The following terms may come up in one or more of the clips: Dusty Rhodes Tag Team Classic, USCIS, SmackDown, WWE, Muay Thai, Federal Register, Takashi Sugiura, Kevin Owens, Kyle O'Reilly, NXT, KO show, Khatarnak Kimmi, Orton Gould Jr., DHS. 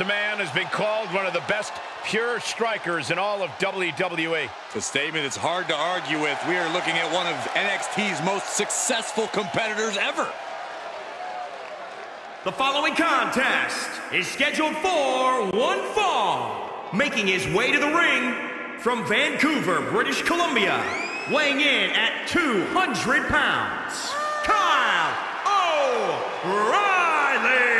a man has been called one of the best pure strikers in all of WWE. It's a statement that's hard to argue with. We are looking at one of NXT's most successful competitors ever. The following contest is scheduled for one fall. Making his way to the ring from Vancouver, British Columbia, weighing in at 200 pounds, Kyle O'Reilly.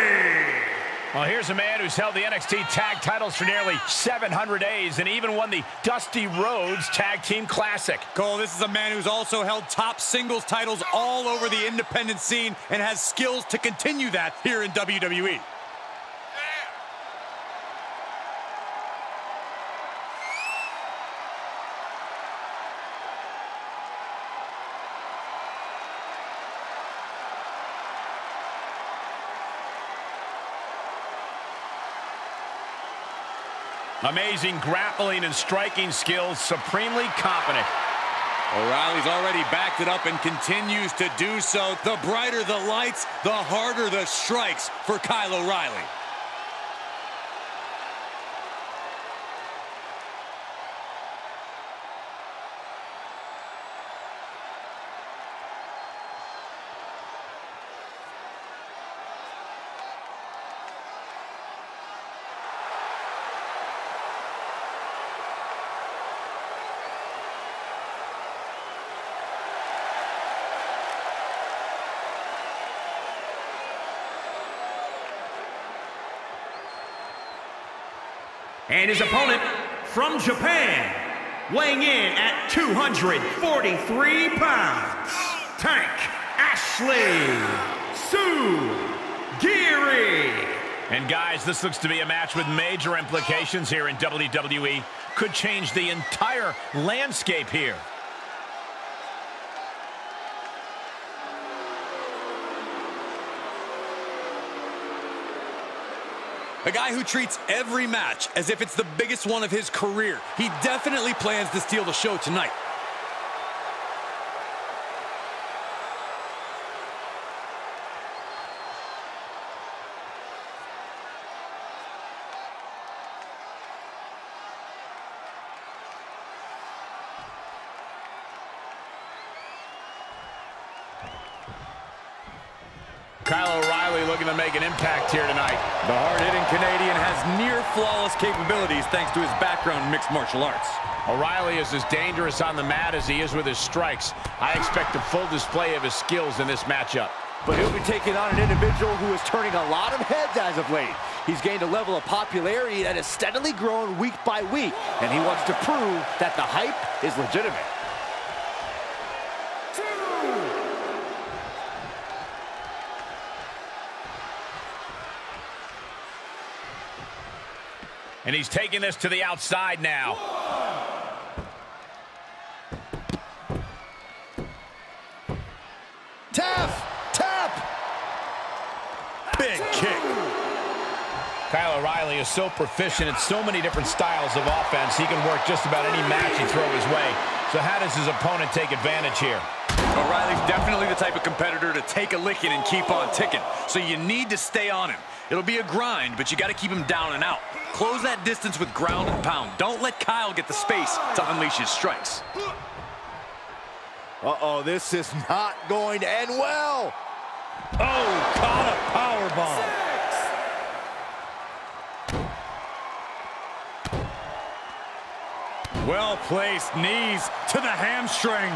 Well, here's a man who's held the NXT tag titles for nearly 700 days and even won the Dusty Rhodes Tag Team Classic. Cole, this is a man who's also held top singles titles all over the independent scene and has skills to continue that here in WWE. Amazing grappling and striking skills, supremely competent. O'Reilly's already backed it up and continues to do so. The brighter the lights, the harder the strikes for Kyle O'Reilly. And his opponent from Japan, weighing in at 243 pounds, Takashi Sugiura. And guys, this looks to be a match with major implications here in WWE. Could change the entire landscape here. A guy who treats every match as if it's the biggest one of his career. He definitely plans to steal the show tonight. Kyle O'Reilly looking to make an impact here tonight. The hard-hitting Canadian has near-flawless capabilities thanks to his background in mixed martial arts. O'Reilly is as dangerous on the mat as he is with his strikes. I expect a full display of his skills in this matchup. But he'll be taking on an individual who is turning a lot of heads as of late. He's gained a level of popularity that has steadily grown week by week, and he wants to prove that the hype is legitimate. And he's taking this to the outside now. Tap! Big kick. Kyle O'Reilly is so proficient at so many different styles of offense, he can work just about any match he throws his way. So how does his opponent take advantage here? O'Reilly's definitely the type of competitor to take a licking and keep on ticking. So you need to stay on him. It'll be a grind, but you got to keep him down and out. Close that distance with ground and pound. Don't let Kyle get the space to unleash his strikes. Uh-oh, this is not going to end well. Oh, caught a powerbomb. Well-placed knees to the hamstring.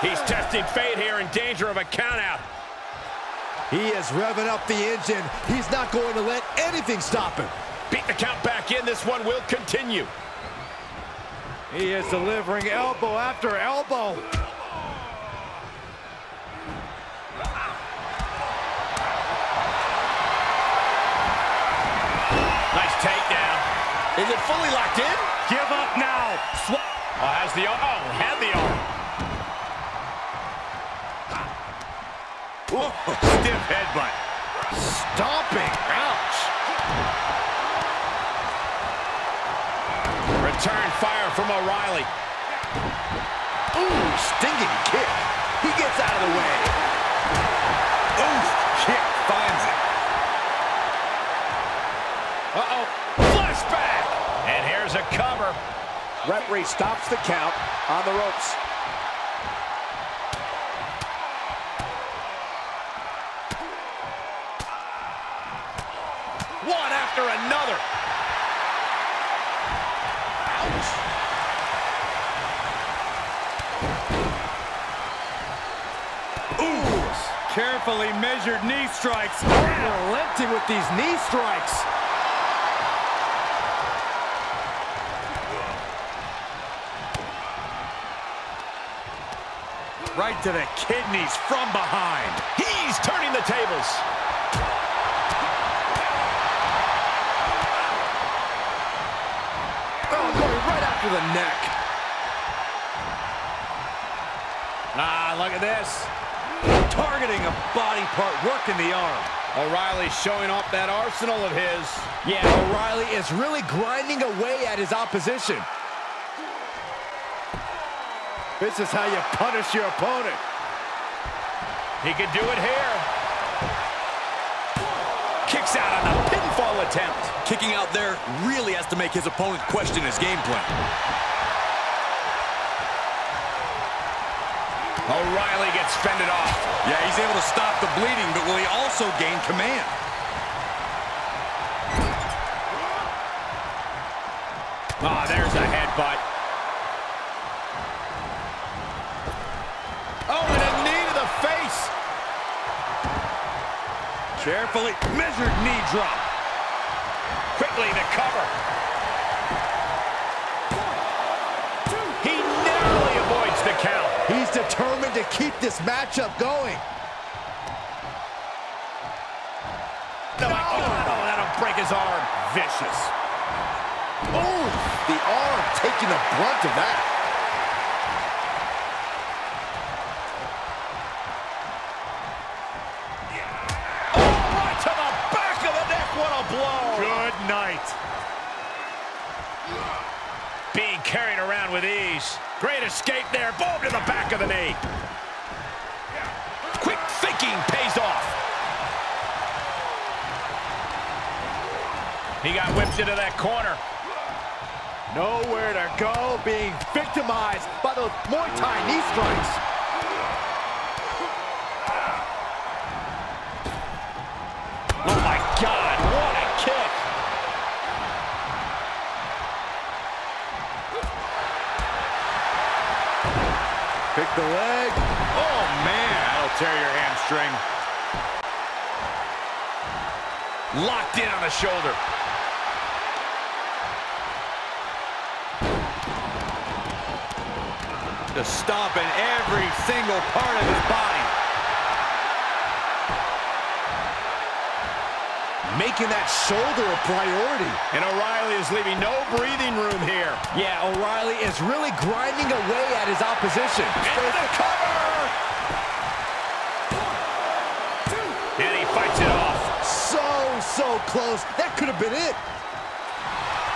He's testing fate here, in danger of a count-out. He is revving up the engine. He's not going to let anything stop him. Beat the count back in. This one will continue. He is delivering elbow after elbow. Nice takedown. Is it fully locked in? Give up now. Had the arm. Whoa, stiff headbutt. Stomping. Ouch. Return fire from O'Reilly. Ooh, stinging kick. He gets out of the way. Ooh, kick finds it. Uh-oh. Flashback! And here's a cover. Referee stops the count on the ropes. One after another. Ouch. Ooh. Carefully measured knee strikes. Relenting with these knee strikes. Right to the kidneys from behind. He's turning the tables. To the neck. Ah, look at this. Targeting a body part, working the arm. O'Reilly's showing off that arsenal of his. Yeah, O'Reilly is really grinding away at his opposition. This is how you punish your opponent. He could do it here. Kicks out on the pinfall attempt. Kicking out there really has to make his opponent question his game plan. O'Reilly gets fended off. Yeah, he's able to stop the bleeding, but will he also gain command? Ah, there's a headbutt. Oh, and a knee to the face. Carefully measured knee drop. Quickly to cover. He narrowly avoids the count. He's determined to keep this matchup going. No. Oh, that'll break his arm. Vicious. Oh, the arm taking the brunt of that. Being carried around with ease. Great escape there. Boom to the back of the knee. Quick thinking pays off. He got whipped into that corner. Nowhere to go. Being victimized by those Muay Thai knee strikes. Oh my God. What a kick. Pick the leg. Oh, man. That'll tear your hamstring. Locked in on the shoulder. Just stomping every single part of his body. Making that shoulder a priority. And O'Reilly is leaving no breathing room here. Yeah, O'Reilly is really grinding away at his opposition. And the cover! And he fights it off. So close. That could have been it.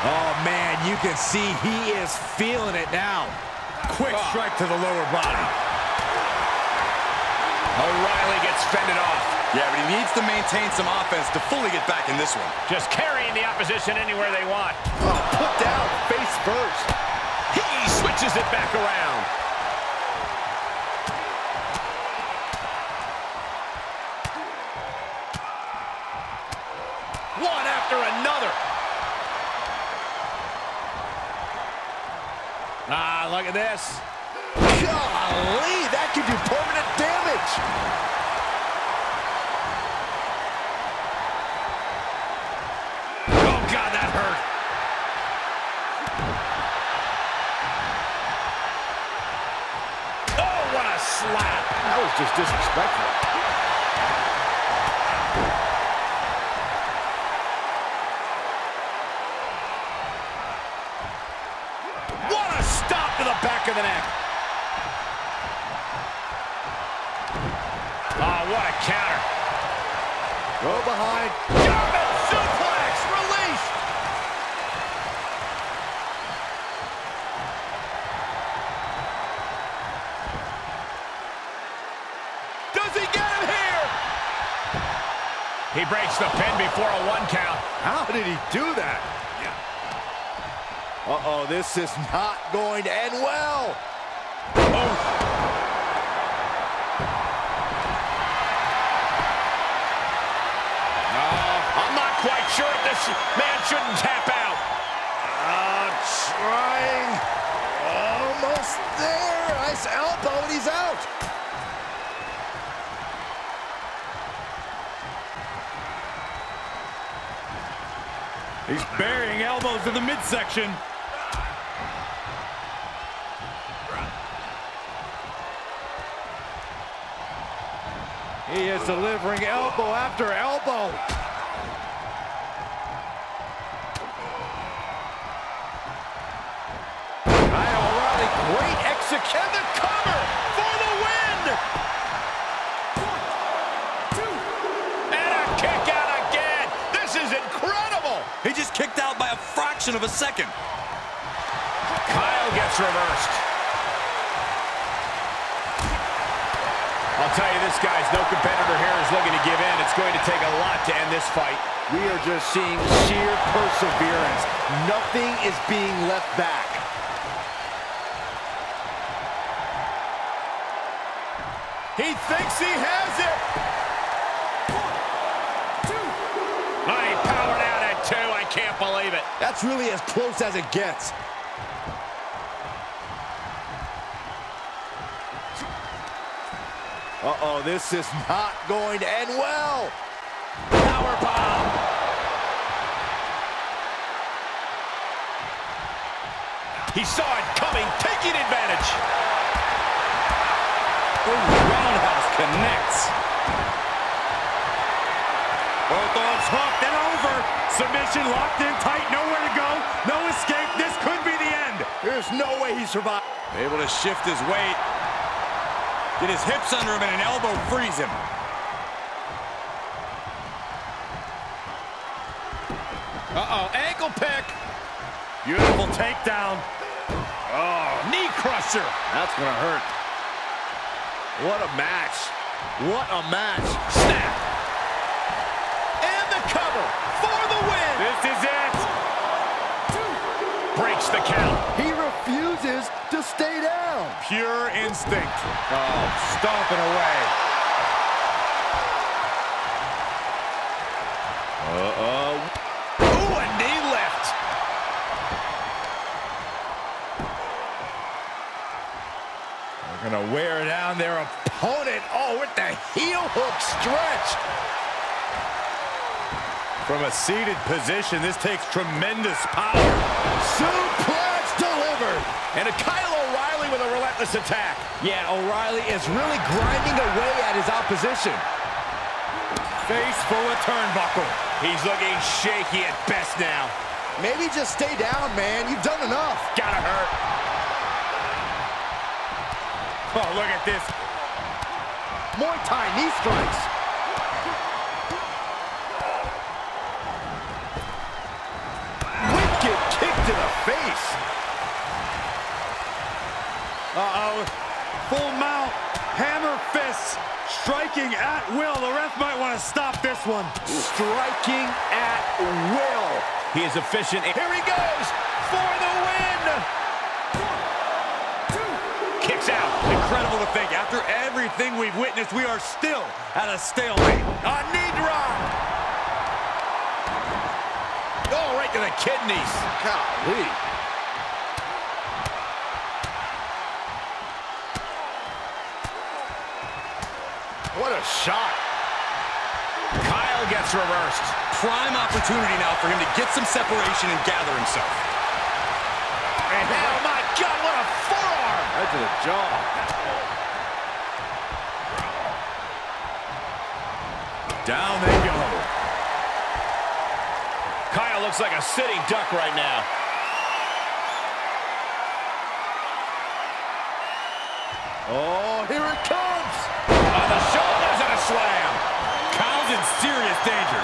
Oh, man, you can see he is feeling it now. Quick strike to the lower body. O'Reilly gets fended off. Yeah, but he needs to maintain some offense to fully get back in this one. Just carrying the opposition anywhere they want. Oh, put down, face first. He switches it back around. One after another. Ah, look at this. Golly, that could do permanent damage. Slap. That was just disrespectful. What a stop to the back of the neck. Oh, what a counter. Go behind. German suplex released. He breaks the pin before a one count. How did he do that? Yeah. Uh-oh, this is not going to end well. Oh. Quite sure this man shouldn't tap out. Trying. Almost there. Nice elbow, and he's out. He's burying elbows to the midsection. He is delivering elbow after elbow. Great execution, the cover for the win! 1, 2. And a kick out again! This is incredible! He just kicked out by a fraction of a second. Kyle gets reversed. I'll tell you this, guys, no competitor here is looking to give in. It's going to take a lot to end this fight. We are just seeing sheer perseverance. Nothing is being left back. He thinks he has it. 1, 2. Oh, he powered out at 2. I can't believe it. That's really as close as it gets. Uh-oh, this is not going to end well. Powerbomb. He saw it coming, taking advantage. The roundhouse connects. Both arms hooked and over. Submission locked in tight. Nowhere to go. No escape. This could be the end. There's no way he survived. Able to shift his weight. Get his hips under him and an elbow frees him. Uh-oh. Ankle pick. Beautiful takedown. Oh, knee crusher. That's going to hurt. What a match. What a match. Snap. And the cover for the win. This is it. 1, 2. Breaks the count. He refuses to stay down. Pure instinct. Oh, stomping away. Uh-oh. Ooh, a knee left. They're going to wear it out. Their opponent, oh, with the heel hook stretch. From a seated position, this takes tremendous power. Suplex delivered. And a Kyle O'Reilly with a relentless attack. Yeah, O'Reilly is really grinding away at his opposition. Face full of turnbuckle. He's looking shaky at best now. Maybe just stay down, man. You've done enough. Gotta hurt. Oh, look at this. Muay Thai knee strikes. Wicked kick to the face. Uh-oh. Full mount. Hammer fists. Striking at will. The ref might want to stop this one. Striking at will. He is efficient. Here he goes for the win. Incredible to think. After everything we've witnessed, we are still at a stalemate. A knee drop. Oh, right to the kidneys. Golly. What a shot. Kyle gets reversed. Prime opportunity now for him to get some separation and gather himself. And now, my God, what a forearm. Right to the jaw. Down they go. Kyle looks like a sitting duck right now. Oh, here it comes. On the shoulders and a slam. Kyle's in serious danger.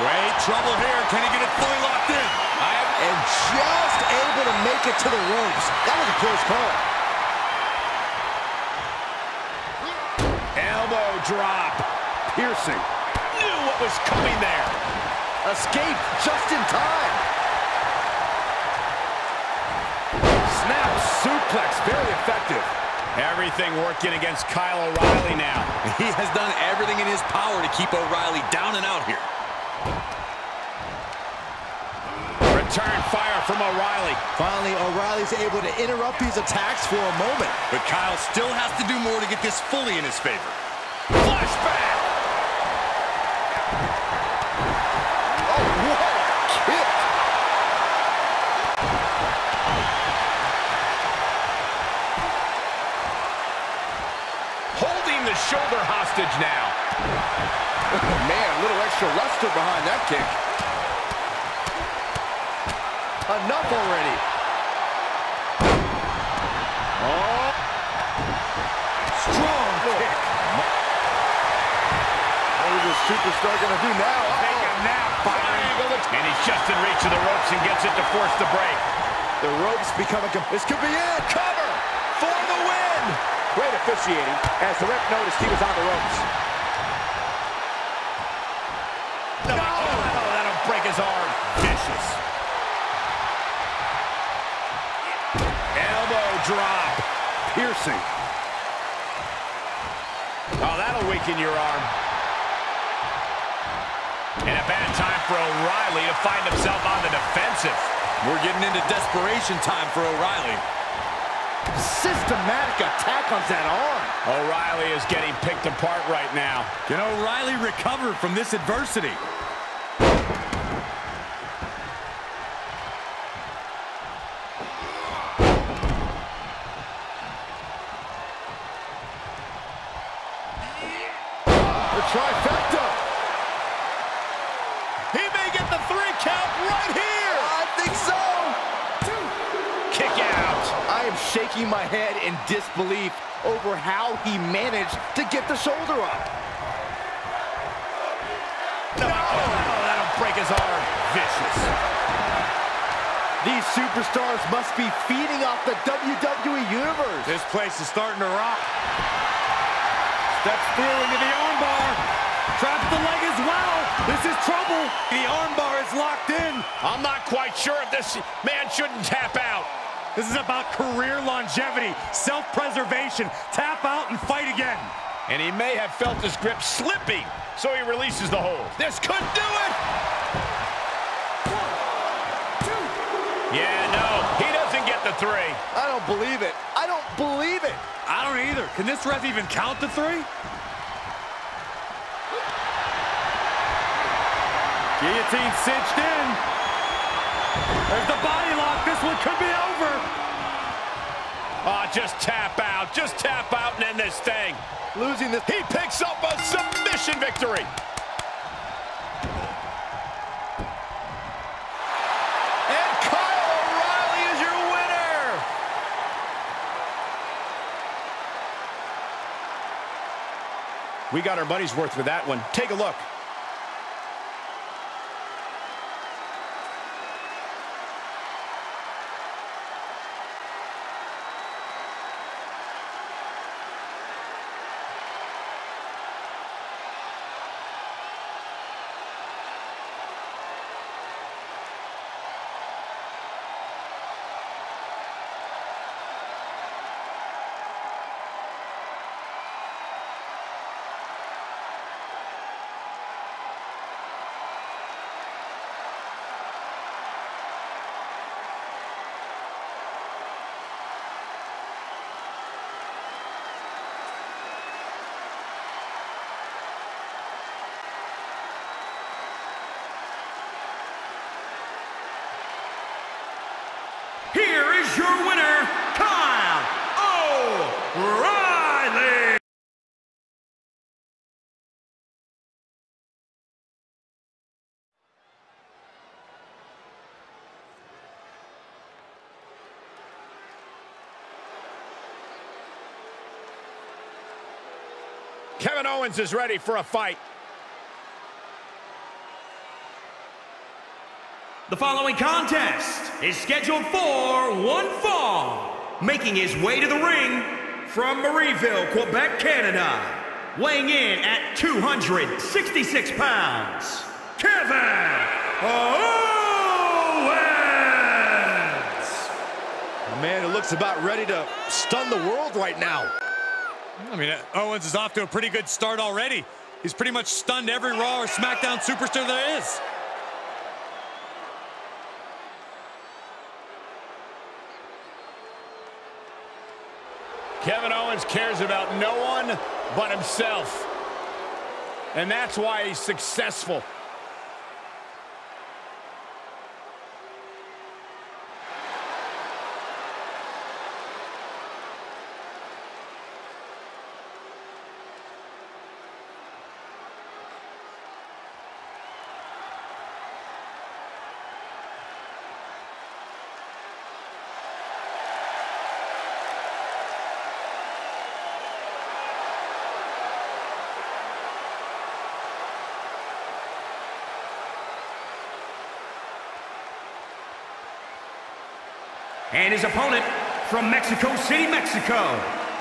Great trouble here. Can he get it fully locked in? And just able to make it to the ropes. That was a close call. Elbow drop. Piercing. Knew what was coming there. A escaped just in time. Snap suplex, very effective. Everything working against Kyle O'Reilly now. He has done everything in his power to keep O'Reilly down and out here. Return fire from O'Reilly. Finally, O'Reilly's able to interrupt these attacks for a moment. But Kyle still has to do more to get this fully in his favor. Flashback! Oh, what a kick! Holding the shoulder hostage now. Oh, man, a little extra luster behind that kick. Enough already. Oh. Strong kick. What is this superstar going to do now? Take a nap. And he's just in reach of the ropes and gets it to force the break. The ropes become a... This could be it. Cover for the win. Great officiating as the ref noticed he was on the ropes. No. Oh, that'll break his arm. Vicious. Elbow drop. Piercing. Oh, that'll weaken your arm. And a bad time for O'Reilly to find himself on the defensive. We're getting into desperation time for O'Reilly. Systematic attack on that arm. O'Reilly is getting picked apart right now. Can O'Reilly recover from this adversity? The trifecta. He may get the 3 count right here. I think so. 2. Kick out. I am shaking my head in disbelief over how he managed to get the shoulder up. No. Oh, that'll break his arm. Vicious. These superstars must be feeding off the WWE Universe. This place is starting to rock. Steps through into the armbar. Traps the leg as well. This is trouble. The armbar is locked in. I'm not quite sure if this man shouldn't tap out. This is about career longevity, self-preservation. Tap out and fight again. And he may have felt his grip slipping, so he releases the hold. This could do it. 1, 2. Yeah, no, he doesn't get the 3. I don't believe it. I don't believe it. I don't either. Can this ref even count the 3? Guillotine cinched in. There's the body lock. This one could be over. Oh, just tap out. Just tap out and end this thing. Losing this. He picks up a submission victory. We got our money's worth with that one. Take a look. Here is your winner, Kyle O'Reilly. Kevin Owens is ready for a fight. The following contest is scheduled for one fall, making his way to the ring from Marieville, Quebec, Canada, weighing in at 266 pounds, Kevin looks about ready to stun the world right now. I mean, Owens is off to a pretty good start already. He's pretty much stunned every Raw or SmackDown superstar there is. Kevin Owens cares about no one but himself. And that's why he's successful. And his opponent from Mexico City, Mexico,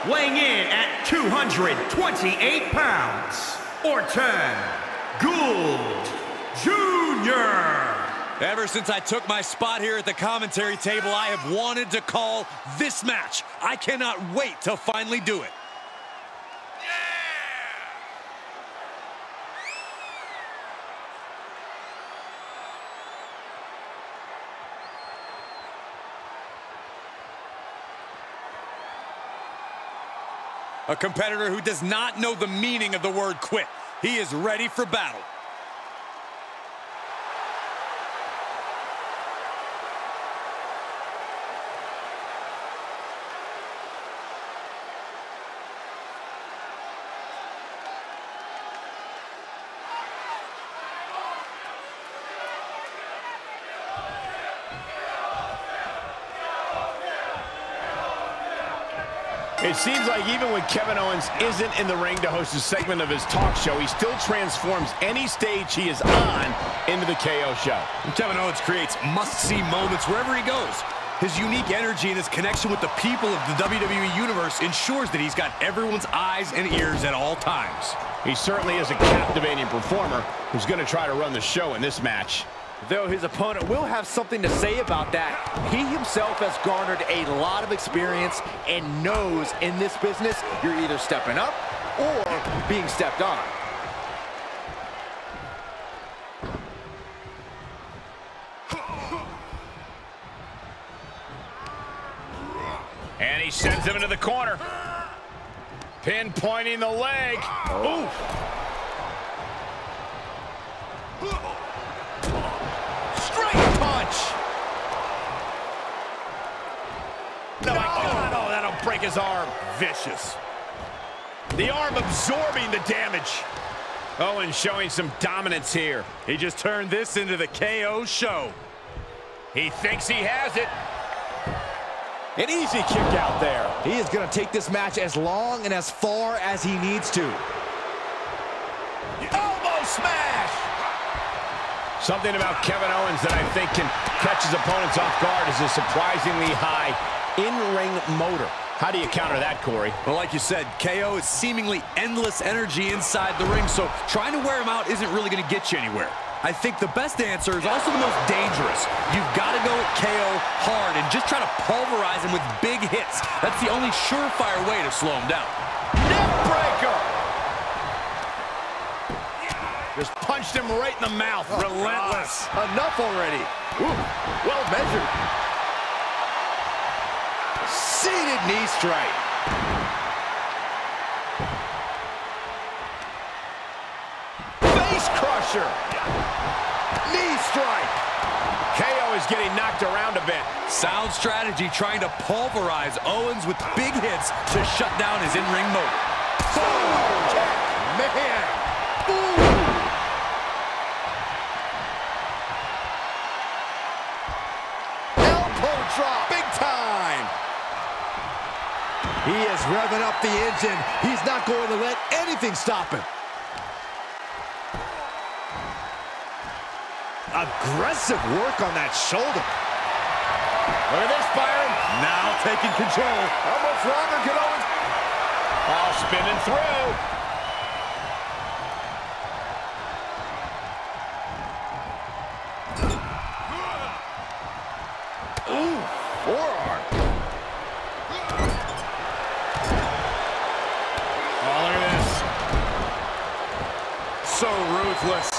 weighing in at 228 pounds, Orton Gould Jr. Ever since I took my spot here at the commentary table, I have wanted to call this match. I cannot wait to finally do it. A competitor who does not know the meaning of the word quit. He is ready for battle. It seems like even when Kevin Owens isn't in the ring to host a segment of his talk show, he still transforms any stage he is on into the KO show. Kevin Owens creates must-see moments wherever he goes. His unique energy and his connection with the people of the WWE Universe ensures that he's got everyone's eyes and ears at all times. He certainly is a captivating performer who's going to try to run the show in this match. Though his opponent will have something to say about that, he himself has garnered a lot of experience and knows in this business you're either stepping up or being stepped on. And he sends him into the corner. Pinpointing the leg. Ooh. Break his arm. Vicious. The arm absorbing the damage. Owens showing some dominance here. He just turned this into the KO show. He thinks he has it. An easy kick out there. He is going to take this match as long and as far as he needs to. Elbow smash. Something about Kevin Owens that I think can catch his opponents off guard is a surprisingly high in-ring motor. How do you counter that, Corey? Well, like you said, KO is seemingly endless energy inside the ring, so trying to wear him out isn't really going to get you anywhere. I think the best answer is also the most dangerous. You've got to go at KO hard and just try to pulverize him with big hits. That's the only surefire way to slow him down. Neck breaker! Just punched him right in the mouth. Oh, relentless. God. Enough already. Ooh, well measured. Seated knee strike. Face crusher. Knee strike. KO is getting knocked around a bit. Sound strategy trying to pulverize Owens with big hits to shut down his in-ring motor. Boom! Kick. Man! Boom! Elbow drop. Big time! He is revving up the engine. He's not going to let anything stop him. Aggressive work on that shoulder. Look at this, Byron. Now taking control. How much longer can Owens? Ball spinning through. Ooh, forearm. Oh, look at this. So ruthless.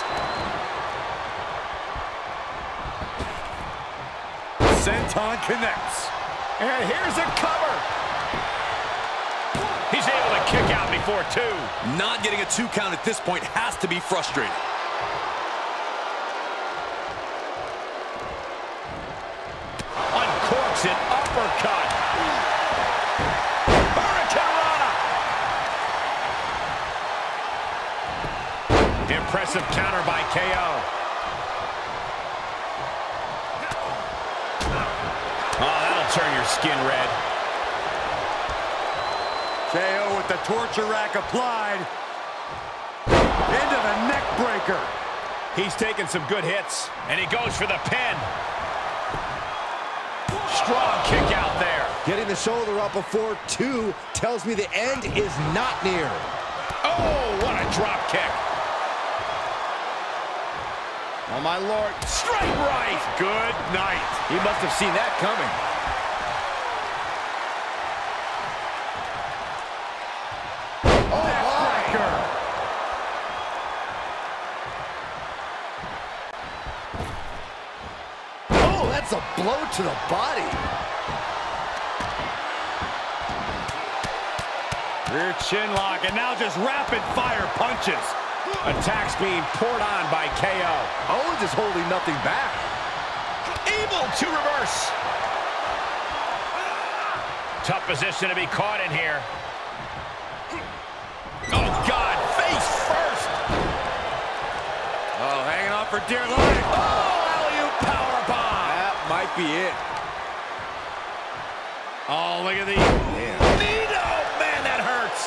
Senton connects. And here's a cover. He's able to kick out before two. Not getting a two count at this point has to be frustrating. Uncorks it, uppercut. Hurricanrana. Impressive counter by KO. Oh, that'll turn your skin red. KO with the torture rack applied. Into the neck breaker. He's taking some good hits, and he goes for the pin. Strong kick out there. Getting the shoulder up before two tells me the end is not near. Oh, what a drop kick. Oh, my Lord. Straight right. Good night. He must have seen that coming. A blow to the body. Rear chin lock, and now just rapid fire punches. Attacks being poured on by KO. Owens is holding nothing back. Able to reverse. Tough position to be caught in here. Oh, God, face first. Oh, hanging on for dear life. Oh, alley-oop powerbomb. Might be it. Oh, look at the Nino! Man, that hurts.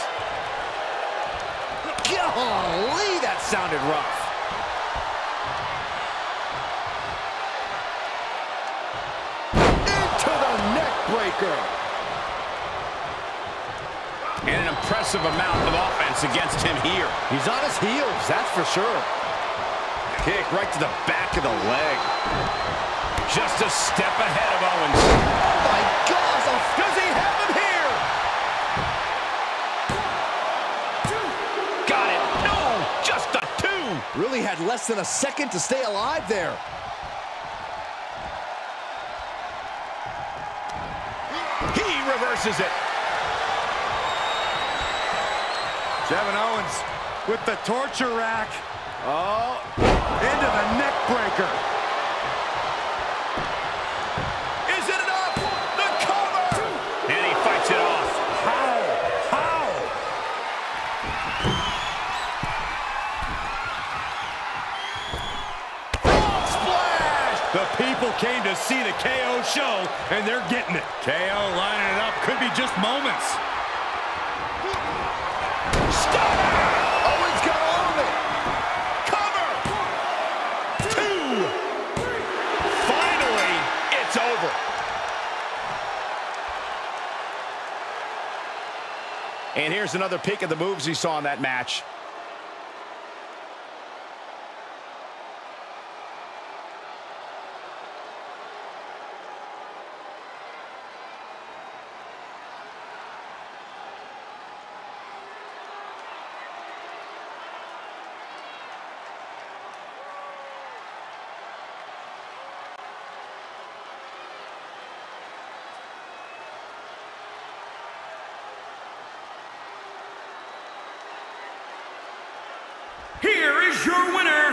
Golly, that sounded rough. Into the neck breaker. And an impressive amount of offense against him here. He's on his heels, that's for sure. Kick right to the back of the leg. Just a step ahead of Owens. Oh, my gosh. Does he have him here? Two. Got it. No, just a two. Really had less than a second to stay alive there. He reverses it. Kevin Owens with the torture rack. Oh, into the neck breaker. Came to see the KO show, and they're getting it. KO lining it up. Could be just moments. Stop it! Owens got all of it. Cover! Two! Finally, it's over. And here's another peek at the moves he saw in that match. Here is your winner.